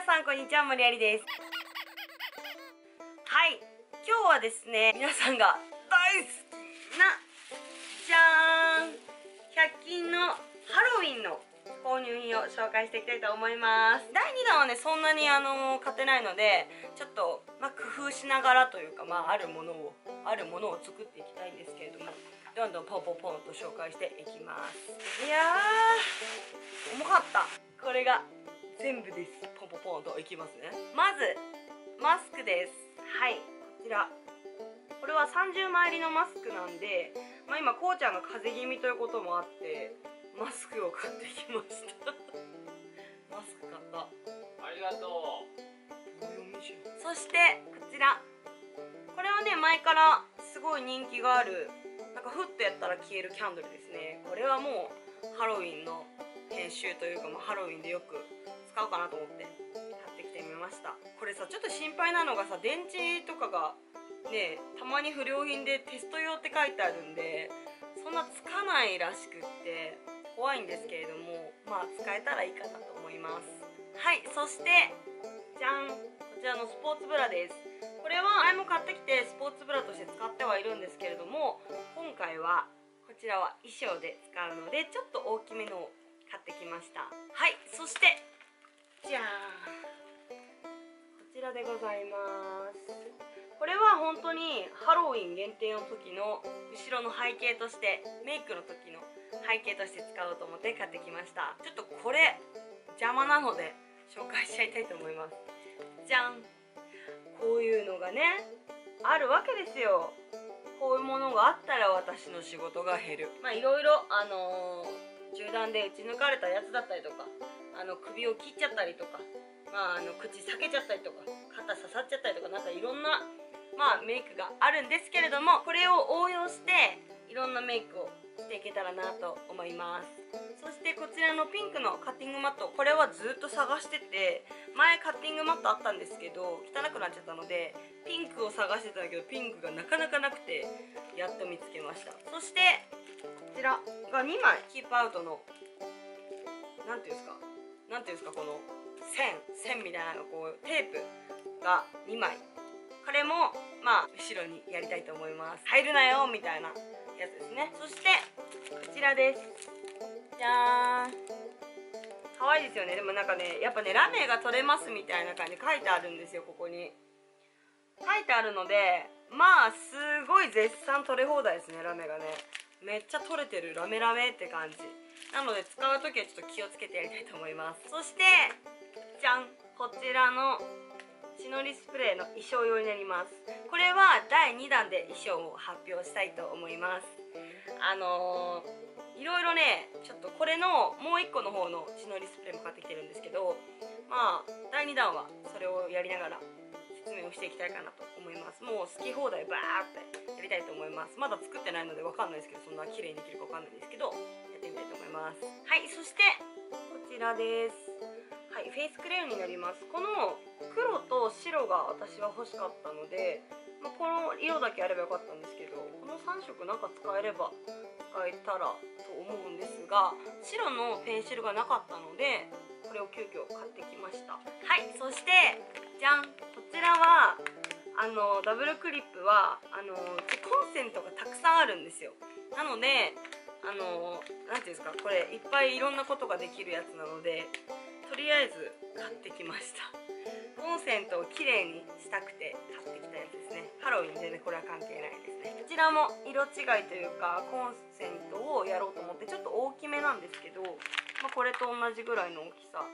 皆さんこんにちは、森有です。はい、今日はですね、皆さんが大好きなじゃーん、100均のハロウィンの購入品を紹介していきたいと思います。第2弾はね、そんなに買ってないので、ちょっと工夫しながらというか、あるものを作っていきたいんですけれども、どんどんポンポンポンと紹介していきます。いやー、重かった。これが全部です。ポンポンポンといきますね。まずマスクです。はい、こちら、これは30枚入りのマスクなんで、今こうちゃんが風邪気味ということもあってマスクを買ってきましたマスク買った、ありがとう。そしてこちら、これはね、前からすごい人気がある、なんかふっとやったら消えるキャンドルですね。これはもうハロウィンの編集というか、ハロウィンでよく使おうかなと思って買ってきてみました。これさ、ちょっと心配なのがさ、電池とかがね、たまに不良品でテスト用って書いてあるんで、そんなつかないらしくって怖いんですけれども、使えたらいいかなと思います。はい、そしてじゃん、こちらのスポーツブラです。これは前も買ってきてスポーツブラとして使ってはいるんですけれども、今回はこちらは衣装で使うので、ちょっと大きめのを買ってきました。はい、そしてじゃーん、こちらでございます。これは本当にハロウィン限定の時の後ろの背景として、メイクの時の背景として使おうと思って買ってきました。ちょっとこれ邪魔なので紹介しちゃいたいと思います。じゃん、こういうのがね、あるわけですよ。こういうものがあったら私の仕事が減る。いろいろ銃弾で撃ち抜かれたやつだったりとか、首を切っちゃったりとか、口裂けちゃったりとか、肩刺さっちゃったりとか、なんかいろんなメイクがあるんですけれども、これを応用していろんなメイクをしていけたらなと思います。そしてこちらのピンクのカッティングマット、これはずっと探してて、前カッティングマットあったんですけど汚くなっちゃったので、ピンクを探してたんだけど、ピンクがなかなかなくて、やっと見つけました。そしてこちらが2枚キープアウトのなんていうんですかこの線みたいなの、こうテープが2枚、これも後ろにやりたいと思います。入るなよみたいなやつですね。そしてこちらです。じゃーん、かわいいですよね。でもなんかね、やっぱね、ラメが取れますみたいな感じで書いてあるんですよ。ここに書いてあるので、すごい絶賛取れ放題ですね。ラメがね、めっちゃ取れてる、ラメラメって感じなので、使う時はちょっと気をつけてやりたいと思います。そしてじゃん、こちらの血のりスプレーの衣装用になります。これは第2弾で衣装を発表したいと思います。いろいろね、ちょっとこれのもう1個の方の血のりスプレーも買ってきてるんですけど、第2弾はそれをやりながら説明をしていきたいかなと思います。もう好き放題バーってやりたいと思います。まだ作ってないのでわかんないですけど、そんな綺麗にできるかわかんないですけど、やってみたいと思います。はい、そしてこちらです。はい、フェイスクレヨンになります。この黒と白が私は欲しかったので、この色だけあればよかったんですけど、この3色なんか使えれば使えたらと思うんですが、白のペンシルがなかったので、これを急遽買ってきました。はい、そしてじゃん、こちらはダブルクリップはコンセントがたくさんあるんですよ。なのでなんていうんですか、これいっぱいいろんなことができるやつなので、とりあえず買ってきました。コンセントをきれいにしたくて買ってきたやつですね。ハロウィン全然これは関係ないですね。こちらも色違いというか、コンセントをやろうと思って、ちょっと大きめなんですけど、これと同じぐらいの大きさ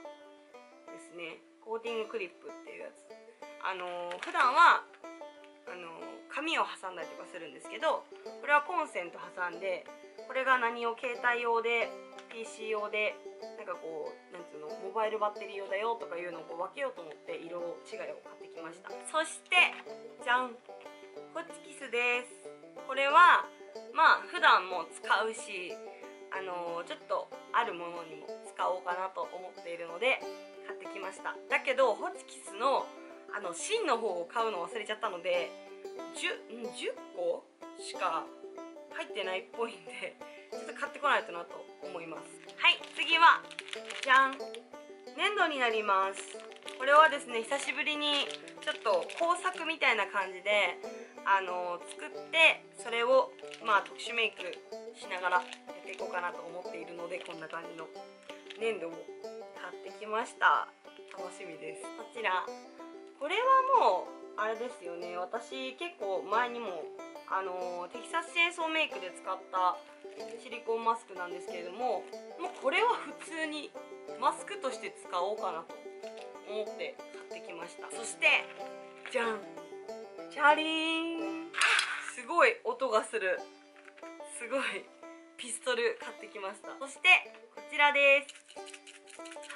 ですね。コーティングクリップっていうやつ、普段は紙を挟んだりとかするんですけど、これはコンセント挟んで、これが何を携帯用で PC 用で、なんかこうなんつうの、モバイルバッテリー用だよとかいうのを分けようと思って、色違いを買ってきました。そしてじゃん、ホチキスです。これは普段も使うし、ちょっとあるものにも使おうかなと思っているので買ってきました。だけどホチキスの芯の方を買うの忘れちゃったので、10個しか入ってないっぽいんで、ちょっと買ってこないとなと思います。はい、次はじゃん、粘土になります。これはですね、久しぶりにちょっと工作みたいな感じで作って、それをまあ特殊メイクしながらやっていこうかなと思っているので、こんな感じの粘土を買ってきました。楽しみです。こちら、これはもうあれですよね、私結構前にもテキサスチェーンソーメイクで使ったシリコンマスクなんですけれども、もうこれは普通にマスクとして使おうかなと思って買ってきました。そしてじゃん、チャリーン、すごい音がする、すごいピストル買ってきました。そしてこちらです。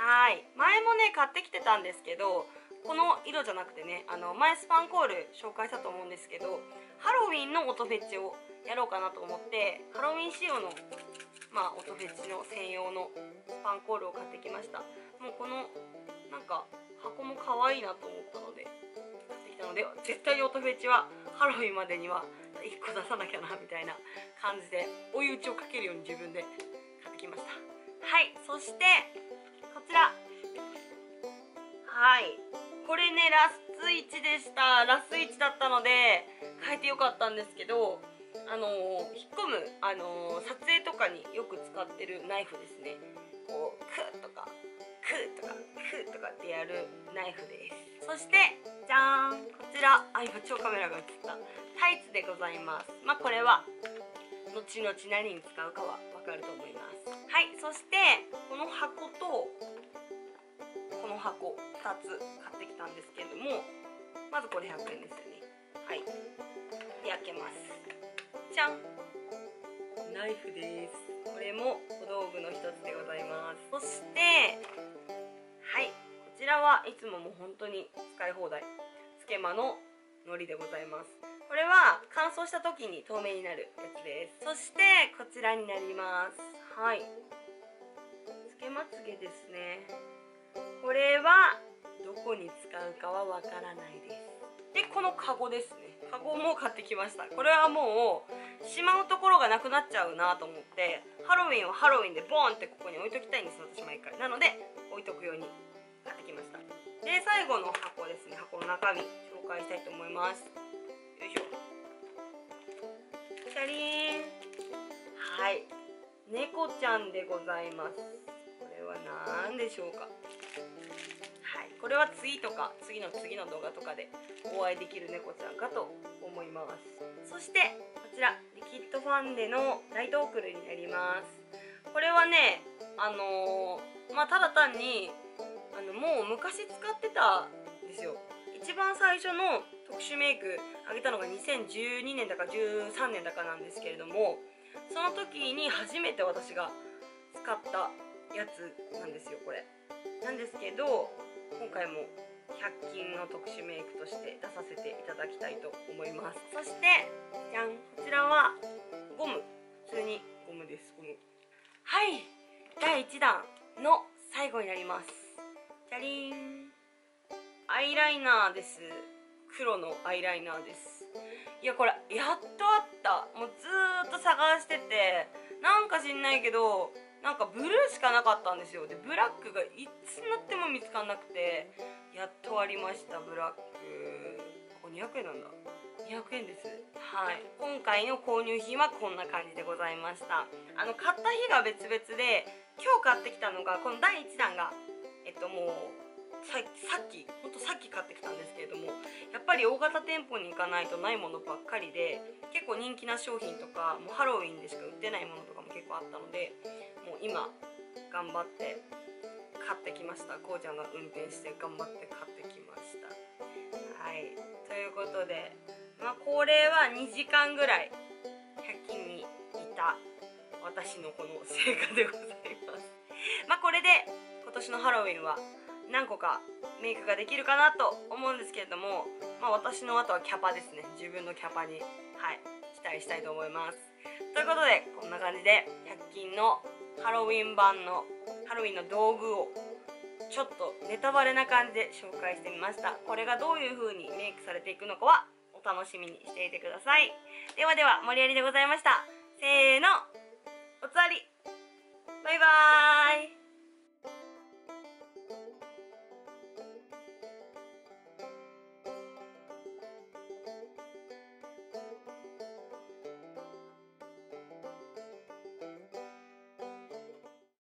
はい、前もね買ってきてたんですけど、この色じゃなくてね、前スパンコール紹介したと思うんですけど、ハロウィンの音フェチをやろうかなと思って、ハロウィン仕様の、まあ、音フェチの専用のスパンコールを買ってきました。もうこのなんか箱も可愛いなと思ったので買ってきたので、絶対に音フェチはハロウィンまでには1個出さなきゃなみたいな感じで追い打ちをかけるように自分で買ってきました。はい、そしてこちら、はい、これねラスイチでした。ラスイチだったので変えてよかったんですけど、引っ込む、撮影とかによく使ってるナイフですね。こうクーとかクーとかクーとかってやるナイフです。そしてじゃーん、こちら、あ、今超カメラが映った、タイツでございます。まあこれは後々何に使うかは分かると思います。はい、そしてこの箱とこの箱2つ買ってきたんですけれども、まずこれ100円ですよね。はい、で開けます。じゃん、ナイフです。これも小道具の一つでございます。そしてはい、こちらはいつももう本当に使い放題つけまの糊でございます。これは乾燥した時に透明になるやつです。そしてこちらになります。はい、つけまつげですね。これはどこに使うかはわからないです。で、このカゴですね。カゴも買ってきました。これはもうしまうところがなくなっちゃうなと思って、ハロウィンはハロウィンでボーンってここに置いときたいんですよ、私毎回。なので置いとくように買ってきました。で、最後の箱ですね。箱の中身紹介したいと思います。よいしょ。チャリーン。はい、猫ちゃんでございます。これは何でしょうか。これは次とか次の次の動画とかでお会いできる猫ちゃんかと思います。そしてこちらリキッドファンデのライトオークルになります。これはねまあただ単にもう昔使ってたんですよ。一番最初の特殊メイクあげたのが2012年だか13年だかなんですけれども、その時に初めて私が使ったやつなんですよ。これなんですけど、今回も100均の特殊メイクとして出させていただきたいと思います。そしてじゃん、こちらはゴム、普通にゴムです。ゴム、はい、第1弾の最後になります。じゃりーん、アイライナーです。黒のアイライナーです。いや、これやっとあった。もうずーっと探してて、なんか知んないけどなんかブルーしかなかったんですよ。でブラックがいつになっても見つからなくて、やっとありました。ブラック、ここ200円なんだ。200円です。はい、今回の購入品はこんな感じでございました。買った日が別々で、今日買ってきたのがこの第1弾がもうさっきほんとさっき買ってきたんですけれども、やっぱり大型店舗に行かないとないものばっかりで、結構人気な商品とかもうハロウィンでしか売ってないものとかも結構あったので、もう今頑張って買ってきました。こうちゃんが運転して頑張って買ってきました。はい、ということで、まあ、これは2時間ぐらい100均にいた私のこの成果でございます。まあこれで今年のハロウィンは何個かメイクができるかなと思うんですけれども、まあ、私のあとはキャパですね。自分のキャパに、はい、期待したいと思います。ということで、こんな感じで100均のハロウィン版のハロウィンの道具をちょっとネタバレな感じで紹介してみました。これがどういう風にメイクされていくのかはお楽しみにしていてください。ではでは、森有りでございました。せーの、おつわり、バイバーイ。